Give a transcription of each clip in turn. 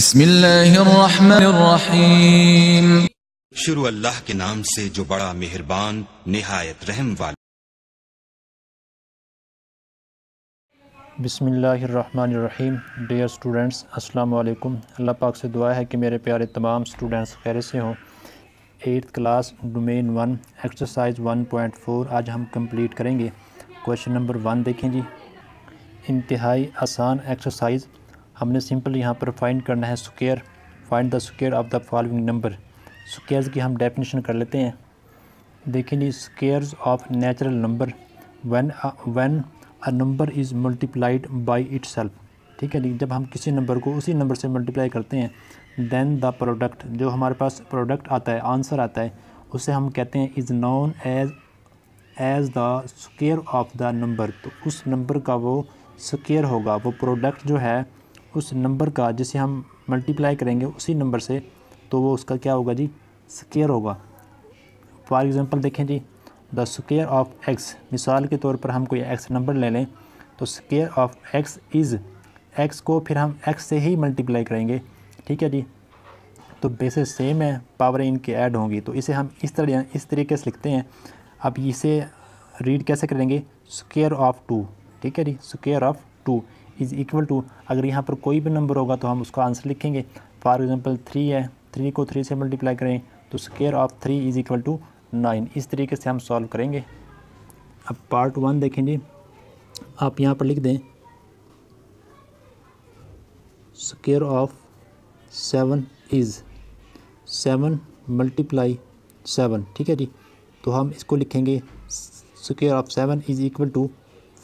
बिस्मिल्लाहिर्रहमानिर्रहीम। शुरू अल्लाह के नाम से जो बड़ा मेहरबान निहायत रहम वाला। बिस्मिल्लाहिर्रहमानिर्रहीम। डियर स्टूडेंट्स, अस्सलाम वालेकुम। अल्लाह पाक से दुआ है कि मेरे प्यारे तमाम स्टूडेंट्स खैर से हों। 8th क्लास डोमेन 1 एक्सरसाइज 1.4 आज हम कंप्लीट करेंगे। क्वेश्चन नंबर 1 देखें जी। इंतहाई आसान एक्सरसाइज, हमने सिंपल यहाँ पर फाइंड करना है square. Find the square of the following number. Squares की हम डेफिनेशन कर लेते हैं। देखें जी, squares of natural number when a number is multiplied by itself. ठीक है जी, जब हम किसी नंबर को उसी नंबर से मल्टीप्लाई करते हैं। देन द प्रोडक्ट, जो हमारे पास प्रोडक्ट आता है, आंसर आता है, उसे हम कहते हैं is known as the square of the number. तो उस नंबर का वो स्क्वायर होगा, वो प्रोडक्ट जो है उस नंबर का जिसे हम मल्टीप्लाई करेंगे उसी नंबर से, तो वो उसका क्या होगा जी, स्क्वायर होगा। फॉर एग्ज़ाम्पल देखें जी, द स्क्वायर ऑफ एक्स। मिसाल के तौर पर हम कोई एक्स नंबर ले लें, तो square of x is, x को फिर हम एक्स से ही मल्टीप्लाई करेंगे। ठीक है जी, तो बेसिस सेम है, पावर इनके ऐड होंगी, तो इसे हम इस तरीके से लिखते हैं। अब इसे रीड कैसे करेंगे, स्क्वायर ऑफ टू। ठीक है जी, square of two is equal to, अगर यहाँ पर कोई भी नंबर होगा तो हम उसका आंसर लिखेंगे। फॉर एग्जांपल 3 है, 3 को 3 से मल्टीप्लाई करें तो square of 3 is equal to 9। इस तरीके से हम सॉल्व करेंगे। अब पार्ट 1 देखें जी, आप यहाँ पर लिख दें स्क्वायर ऑफ 7 इज़ 7 मल्टीप्लाई 7। ठीक है जी, तो हम इसको लिखेंगे square of 7 is equal to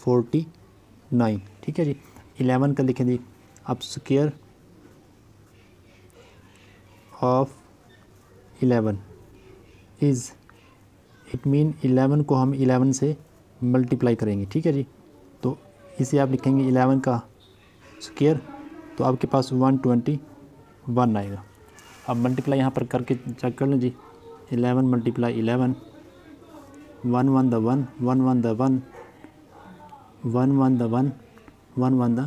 49। ठीक है जी, 11 का लिखें जी। अब square of 11 is, it mean 11 को हम 11 से मल्टीप्लाई करेंगे। ठीक है जी, तो इसे आप लिखेंगे 11 का स्क्वायर, तो आपके पास 121 आएगा। अब मल्टीप्लाई यहाँ पर करके चेक कर लें जी, 11 मल्टीप्लाई 11, 1 1 द 1 1 1 द 1 1 1 द 1 1 1 द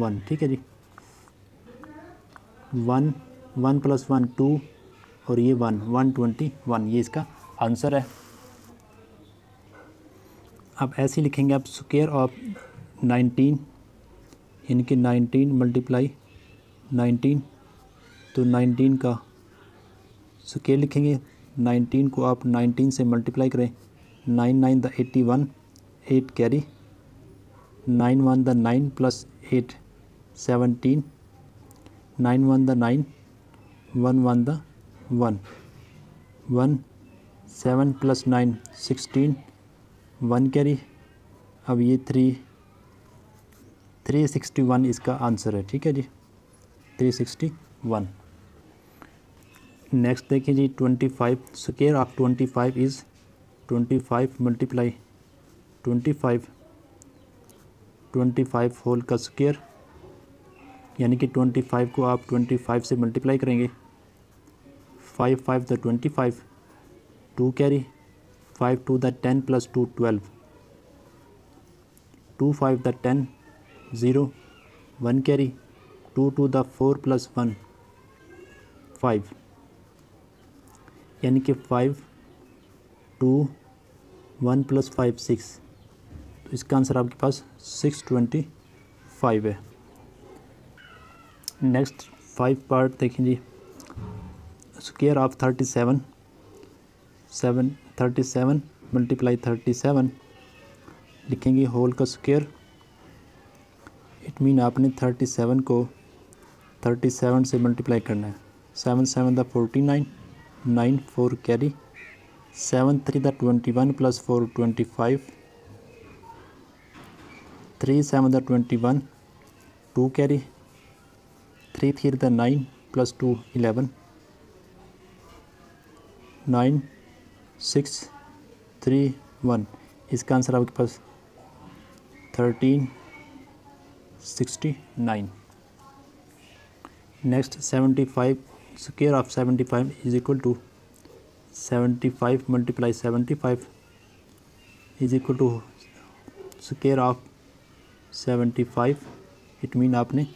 1। ठीक है जी, 1 1 प्लस 1 2 और ये 1 121, ये इसका आंसर है। अब ऐसे लिखेंगे आप स्क्वायर ऑफ 19, इनके 19 मल्टीप्लाई 19, तो 19 का स्क्वायर लिखेंगे। 19 को आप 19 से मल्टीप्लाई करें, 9 9 द 81, 8 कैरी, 9 1 द 9 प्लस 8 17, 9 1 द 9, 1 1 द 1 1, 7 प्लस 9 16, 1 कैरी। अब ये 361 इसका आंसर है। ठीक है जी, 361। नेक्स्ट देखिए जी, 25 square of 25 is 25 multiply 25 whole का स्क्वायर, यानी कि 25 को आप 25 से मल्टीप्लाई करेंगे। 5 5 द 25, 2 कैरी, 5 2 द 10 प्लस 2 12, 2 5 द 10 0, 1 कैरी, 2 2 द 4 प्लस 1 5, यानी कि 5 2 1 प्लस 5 6, तो इसका आंसर आपके पास 625 है। नेक्स्ट 5 पार्ट देखें जी, स्क्वायर ऑफ 37 37 मल्टीप्लाई 37 लिखेंगे होल का स्क्वायर। इट मीन आपने 37 को 37 से मल्टीप्लाई करना है। 7 7 द 49, 9 4 कैरी, 7 3 द 21 प्लस 4 25, 3 7 द 21, 2 कैरी, 3 3 द 9 प्लस 2 11, 9 6 3 1, इसका आंसर आपके पास 1369। Next 75 square of 75 is equal to 75 multiply 75 is equal to square of 75, it mean आपने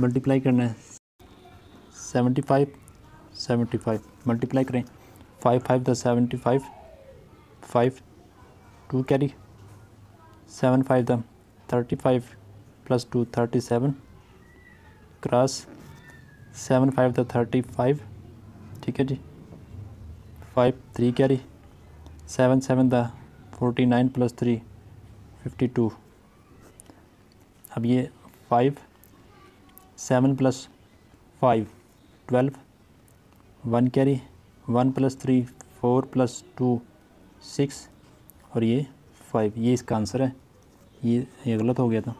मल्टीप्लाई करना है 75 75 मल्टीप्लाई करें 5 5 द 75 5 2 कैरी 7 5 द 35 +2 37 क्रॉस 7 5 द 35 ठीक है जी 5 3 कैरी 7 7 द 49 +3 52 अब ये 5 7 + 5 12 1 कैरी 1 + 3 4 + 2 6 और ये 5 ये इसका आंसर है। ये गलत हो गया था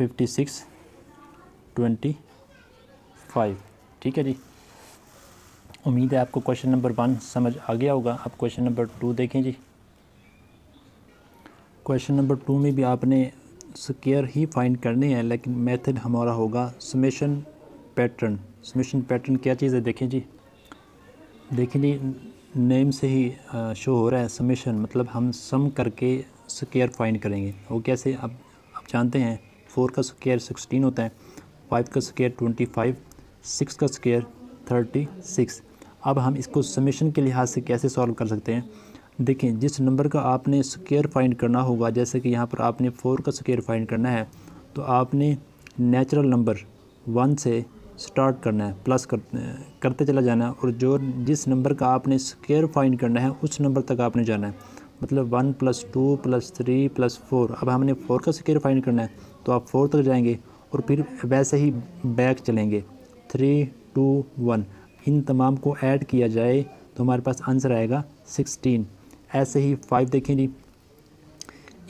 56 25 ठीक है जी। उम्मीद है आपको क्वेश्चन नंबर 1 समझ आ गया होगा। आप क्वेश्चन नंबर 2 देखें जी। क्वेश्चन नंबर 2 में भी आपने स्केयर ही फाइंड करने हैं लेकिन मेथड हमारा होगा समेशन पैटर्न। समेशन पैटर्न क्या चीज़ है देखें जी। नेम से ही शो हो रहा है समेशन मतलब हम सम करके स्केयर फाइंड करेंगे। वो कैसे आप जानते हैं 4 का स्केयर 16 होता है, 5 का स्केयर 25, 6 का स्केयर 36। अब हम इसको समेशन के लिहाज से कैसे सॉल्व कर सकते हैं देखें। जिस नंबर का आपने स्केयर फाइंड करना होगा जैसे कि यहाँ पर आपने 4 का स्केयर फाइंड करना है तो आपने नेचुरल नंबर 1 से स्टार्ट करना है प्लस करते चला जाना है और जिस नंबर का आपने स्केयर फाइंड करना है उस नंबर तक आपने जाना है मतलब 1 + 2 + 3 + 4। अब हमने 4 का स्केयर फाइंड करना है तो आप 4 तक जाएंगे और फिर वैसे ही बैक चलेंगे 3 2 1 इन तमाम को ऐड किया जाए तो हमारे पास आंसर आएगा 16। ऐसे ही 5 देखें जी।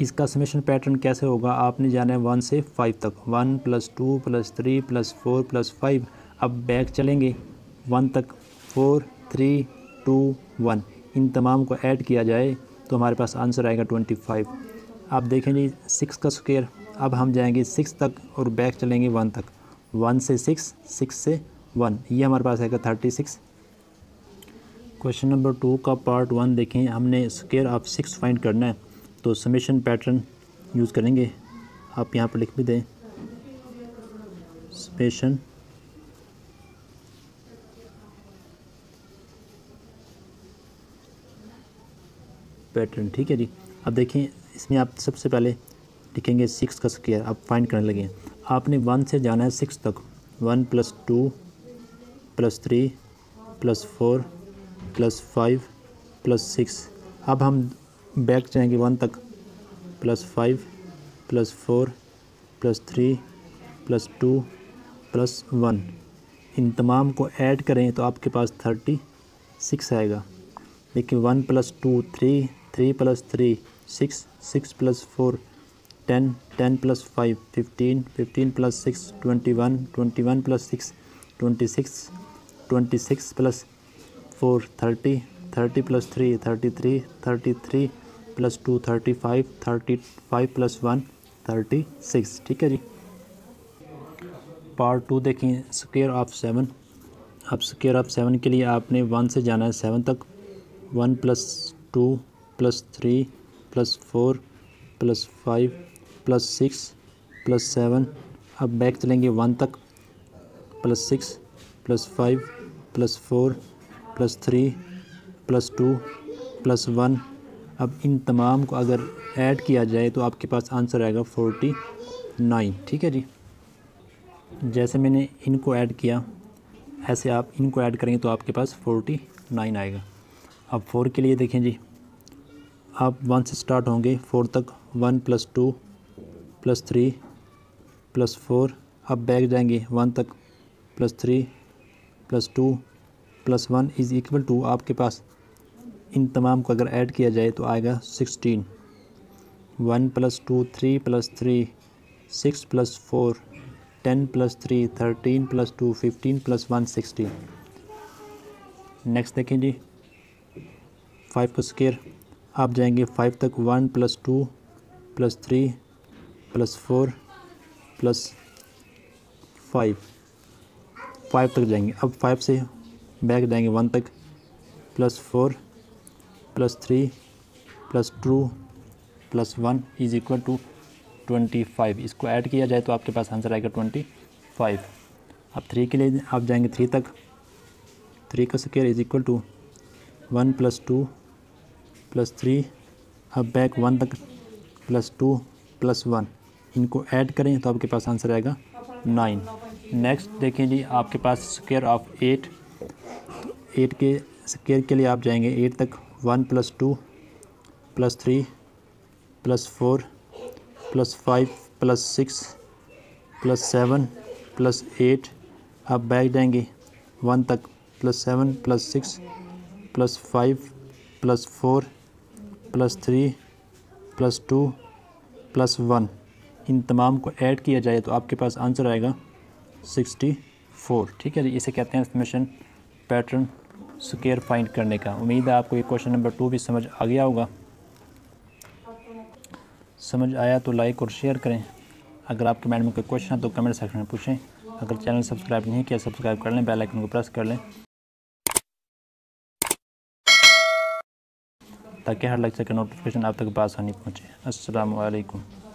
इसका समेशन पैटर्न कैसे होगा आपने जाना है 1 से 5 तक 1 + 2 + 3 + 4 + 5 अब बैक चलेंगे 1 तक 4 3 2 1 इन तमाम को ऐड किया जाए तो हमारे पास आंसर आएगा 25। आप देखें जी 6 का स्क्वायर अब हम जाएंगे 6 तक और बैक चलेंगे 1 तक 1 से 6 से 1 ये हमारे पास आएगा 36। क्वेश्चन नंबर 2 का पार्ट 1 देखें। हमने स्क्वायर ऑफ 6 फाइंड करना है तो समेशन पैटर्न यूज़ करेंगे। आप यहाँ पर लिख भी दें समेशन पैटर्न ठीक है जी। अब देखें इसमें आप सबसे पहले लिखेंगे 6 का स्क्वायर आप फाइंड करने लगे। आपने 1 से जाना है 6 तक 1 + 2 + 3 + 4 + 5 + 6 अब हम बैक जाएंगे 1 तक +5 + 4 + 3 + 2 + 1 इन तमाम को ऐड करें तो आपके पास 36 आएगा। देखिए 1 + 2 3 3 + 3 6 6 + 4 10 10 + 5 15 15 + 6 21 21 + 6 25 26 26 + 4 30 30 + 3 33 33 + 2 35 35 + 1 36 ठीक है जी। पार्ट 2 देखें स्क्वायर ऑफ 7। अब स्क्वायर ऑफ 7 के लिए आपने 1 से जाना है 7 तक 1 + 2 + 3 + 4 + 5 + 6 + 7 अब बैक चलेंगे 1 तक +6 + 5 + 4 + 3 + 2 + 1 अब इन तमाम को अगर ऐड किया जाए तो आपके पास आंसर आएगा 49 ठीक है जी। जैसे मैंने इनको ऐड किया ऐसे आप इनको ऐड करेंगे तो आपके पास 49 आएगा। अब 4 के लिए देखें जी। आप 1 से स्टार्ट होंगे 4 तक 1 + 2 + 3 + 4 अब बैक जाएंगे 1 तक +3 + 2 + 1 इज़ इक्वल टू आपके पास इन तमाम को अगर ऐड किया जाए तो आएगा 16। 1 + 2 3 + 3 6 + 4 10 + 3 13 + 2 15 + 1 16। नेक्स्ट देखें जी 5 का स्क्वायर आप जाएंगे 5 तक 1 + 2 + 3 + 4 + 5 5 तक जाएंगे। अब 5 से बैक जाएंगे 1 तक +4 + 3 + 2 + 1 इज इक्वल टू 25 इसको ऐड किया जाए तो आपके पास आंसर आएगा 25। अब थ्री के लिए आप जाएंगे थ्री तक, थ्री का स्क्वायर इज इक्वल टू 1 + 2 + 3, अब बैक 1 तक +2 + 1, इनको ऐड करें तो आपके पास आंसर आएगा 9। नेक्स्ट देखें जी आपके पास स्क्वायर ऑफ 8, तो 8 के स्क्वायर के लिए आप जाएंगे 8 तक 1 + 2 + 3 + 4 + 5 + 6 + 7 + 8, अब बैक जाएंगे 1 तक +7 + 6 + 5 + 4 + 3 + 2 + 1, इन तमाम को ऐड किया जाए तो आपके पास आंसर आएगा 64। ठीक है जी, इसे कहते हैं समेशन पैटर्न स्क्वायर फाइंड करने का। उम्मीद है आपको ये क्वेश्चन नंबर 2 भी समझ आ गया होगा। समझ आया तो लाइक और शेयर करें। अगर आपके माइंड में कोई क्वेश्चन है तो कमेंट सेक्शन में पूछें। अगर चैनल सब्सक्राइब नहीं किया सब्सक्राइब कर लें, बेल आइकन को प्रेस कर लें ताकि हर लेक्चर का नोटिफिकेशन आप तक बासानी पहुँचे। अस्सलाम वालेकुम।